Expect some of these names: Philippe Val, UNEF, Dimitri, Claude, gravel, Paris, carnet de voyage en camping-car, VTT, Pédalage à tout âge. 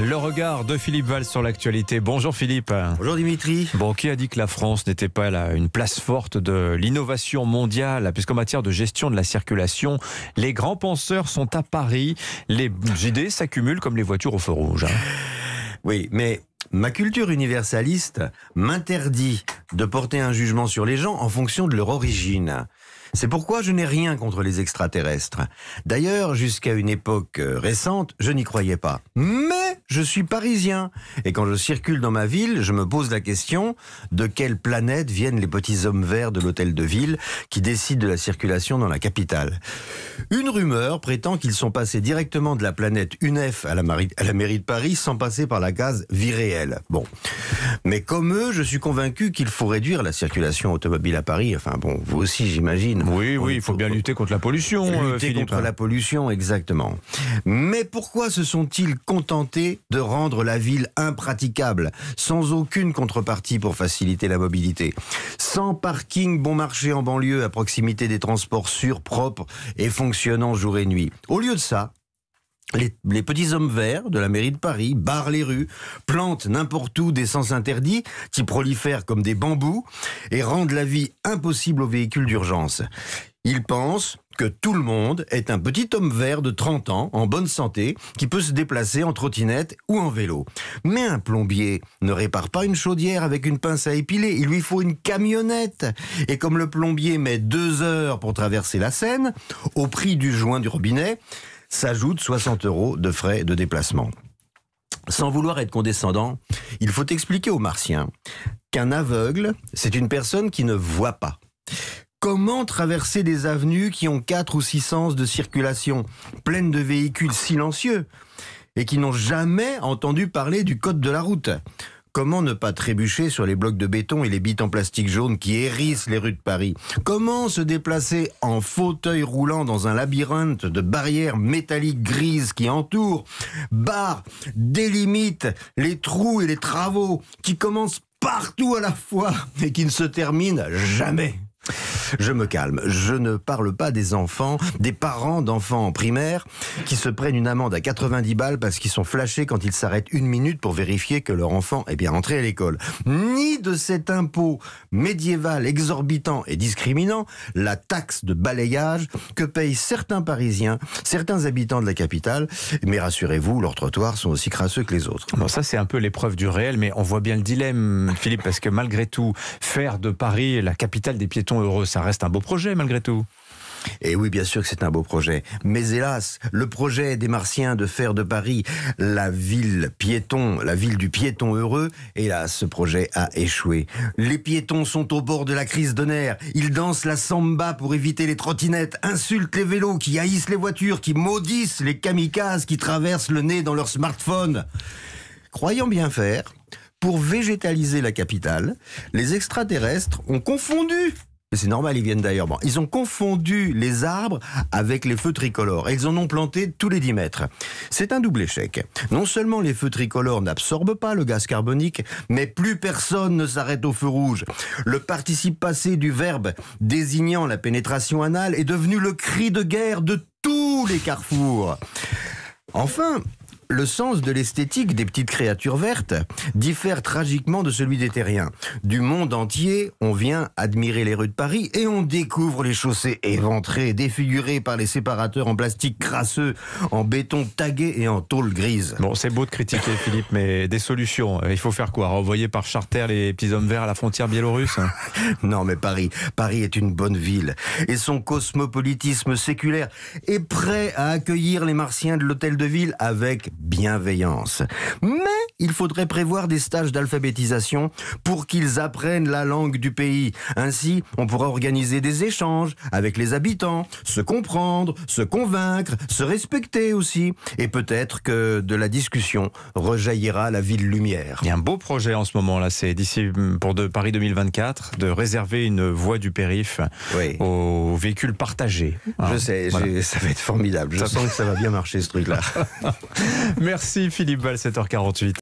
Le regard de Philippe Val sur l'actualité. Bonjour Philippe. Bonjour Dimitri. Bon, qui a dit que la France n'était pas là une place forte de l'innovation mondiale? Puisqu'en matière de gestion de la circulation, les grands penseurs sont à Paris. Les idées s'accumulent comme les voitures au feu rouge. Oui, mais ma culture universaliste m'interdit de porter un jugement sur les gens en fonction de leur origine. C'est pourquoi je n'ai rien contre les extraterrestres. D'ailleurs, jusqu'à une époque récente, je n'y croyais pas. Mais je suis parisien. Et quand je circule dans ma ville, je me pose la question de quelle planète viennent les petits hommes verts de l'hôtel de ville qui décident de la circulation dans la capitale. Une rumeur prétend qu'ils sont passés directement de la planète UNEF à la mairie de Paris sans passer par la case vie réelle. Bon. Mais comme eux, je suis convaincu qu'il faut réduire la circulation automobile à Paris. Enfin bon, vous aussi, j'imagine. Oui, il faut bien lutter contre la pollution, Philippe. Lutter contre la pollution, exactement. Mais pourquoi se sont-ils contentés de rendre la ville impraticable, sans aucune contrepartie pour faciliter la mobilité? Sans parking bon marché en banlieue, à proximité des transports sûrs, propres et fonctionnants jour et nuit. Au lieu de ça, les petits hommes verts de la mairie de Paris barrent les rues, plantent n'importe où des sens interdits qui prolifèrent comme des bambous et rendent la vie impossible aux véhicules d'urgence. Ils pensent que tout le monde est un petit homme vert de 30 ans, en bonne santé, qui peut se déplacer en trottinette ou en vélo. Mais un plombier ne répare pas une chaudière avec une pince à épiler, il lui faut une camionnette. Et comme le plombier met 2 heures pour traverser la Seine, au prix du joint du robinet, s'ajoutent 60 € de frais de déplacement. Sans vouloir être condescendant, il faut expliquer aux Martiens qu'un aveugle, c'est une personne qui ne voit pas. Comment traverser des avenues qui ont 4 ou 6 sens de circulation, pleines de véhicules silencieux et qui n'ont jamais entendu parler du code de la route ? Comment ne pas trébucher sur les blocs de béton et les bites en plastique jaune qui hérissent les rues de Paris? Comment se déplacer en fauteuil roulant dans un labyrinthe de barrières métalliques grises qui entourent, barrent, délimitent les trous et les travaux qui commencent partout à la fois et qui ne se terminent jamais? Je me calme, je ne parle pas des enfants, des parents d'enfants en primaire qui se prennent une amende à 90 balles parce qu'ils sont flashés quand ils s'arrêtent 1 minute pour vérifier que leur enfant est bien rentré à l'école. Ni de cet impôt médiéval exorbitant et discriminant, la taxe de balayage que payent certains Parisiens, certains habitants de la capitale. Mais rassurez-vous, leurs trottoirs sont aussi crasseux que les autres. Bon, ça c'est un peu l'épreuve du réel, mais on voit bien le dilemme, Philippe, parce que malgré tout, faire de Paris la capitale des piétons heureux, ça reste un beau projet malgré tout. Et oui, bien sûr que c'est un beau projet. Mais hélas, le projet des Martiens de faire de Paris la ville piéton, la ville du piéton heureux, hélas, ce projet a échoué. Les piétons sont au bord de la crise de nerfs. Ils dansent la samba pour éviter les trottinettes, insultent les vélos, qui haïssent les voitures, qui maudissent les kamikazes qui traversent le nez dans leur smartphone. Croyant bien faire, pour végétaliser la capitale, les extraterrestres ont confondu... C'est normal, ils viennent d'ailleurs. Bon, ils ont confondu les arbres avec les feux tricolores. Et ils en ont planté tous les 10 mètres. C'est un double échec. Non seulement les feux tricolores n'absorbent pas le gaz carbonique, mais plus personne ne s'arrête au feu rouge. Le participe passé du verbe désignant la pénétration anale est devenu le cri de guerre de tous les carrefours. Enfin... le sens de l'esthétique des petites créatures vertes diffère tragiquement de celui des terriens. Du monde entier, on vient admirer les rues de Paris et on découvre les chaussées éventrées, défigurées par les séparateurs en plastique crasseux, en béton tagué et en tôle grise. Bon, c'est beau de critiquer, Philippe, mais des solutions. Il faut faire quoi? Renvoyer par charter les petits hommes verts à la frontière biélorusse? Non, mais Paris est une bonne ville. Et son cosmopolitisme séculaire est prêt à accueillir les Martiens de l'hôtel de ville avec... bienveillance. Mais il faudrait prévoir des stages d'alphabétisation pour qu'ils apprennent la langue du pays. Ainsi, on pourra organiser des échanges avec les habitants, se comprendre, se convaincre, se respecter aussi. Et peut-être que de la discussion rejaillira la ville lumière. Il y a un beau projet en ce moment, là, c'est d'ici pour Paris 2024, de réserver une voie du périph', oui, aux véhicules partagés. Alors, je sais, voilà, ça va être formidable. Je sens que ça va bien marcher, ce truc-là. Merci Philippe Val, 7h48.